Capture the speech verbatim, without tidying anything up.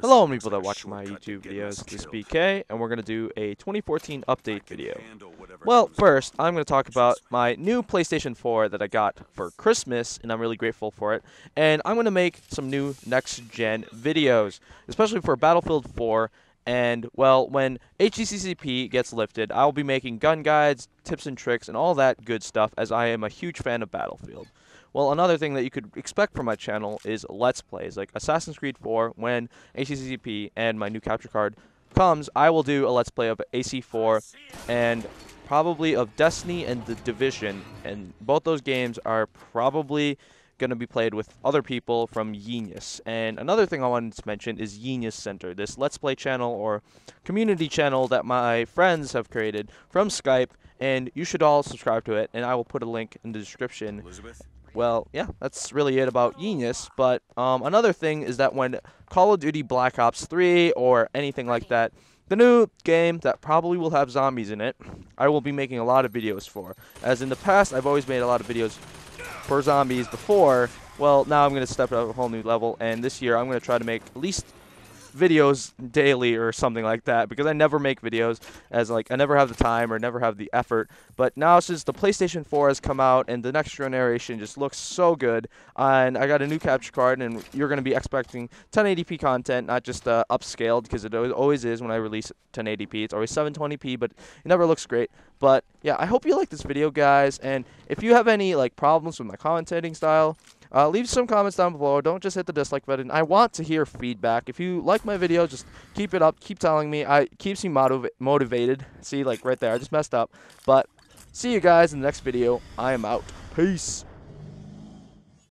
Hello people that watch my YouTube videos, this is B K, and we're going to do a twenty fourteen update video. Well, first, I'm going to talk about my new PlayStation four that I got for Christmas, and I'm really grateful for it. And I'm going to make some new next-gen videos, especially for Battlefield four, and, well, when H C C P gets lifted, I'll be making gun guides, tips and tricks, and all that good stuff, as I am a huge fan of Battlefield. Well, another thing that you could expect from my channel is Let's Plays, like Assassin's Creed four, when H C C P and my new capture card comes, I will do a Let's Play of A C four and probably of Destiny and The Division, and both those games are probably going to be played with other people from Genius. And another thing I wanted to mention is Genius Center, this Let's Play channel or community channel that my friends have created from Skype, and you should all subscribe to it, and I will put a link in the description. Elizabeth? Well, yeah, that's really it about Genius, but um, another thing is that when Call of Duty Black Ops three or anything like that, the new game that probably will have zombies in it, I will be making a lot of videos for. As in the past, I've always made a lot of videos for zombies before. Well, now I'm going to step it up a whole new level, and this year I'm going to try to make at least videos daily or something like that, because I never make videos, as like I never have the time or never have the effort. But now, since the PlayStation four has come out and the next generation just looks so good, and I got a new capture card, and you're going to be expecting ten eighty p content, not just uh, upscaled, because it always is when I release ten eighty p. It's always seven twenty p, but it never looks great. But yeah, I hope you like this video, guys, and if you have any like problems with my commentating style, Uh, leave some comments down below. Don't just hit the dislike button. I want to hear feedback. If you like my video, just keep it up. Keep telling me. I keeps me motiv motivated. See, like right there, I just messed up. But see you guys in the next video. I am out. Peace.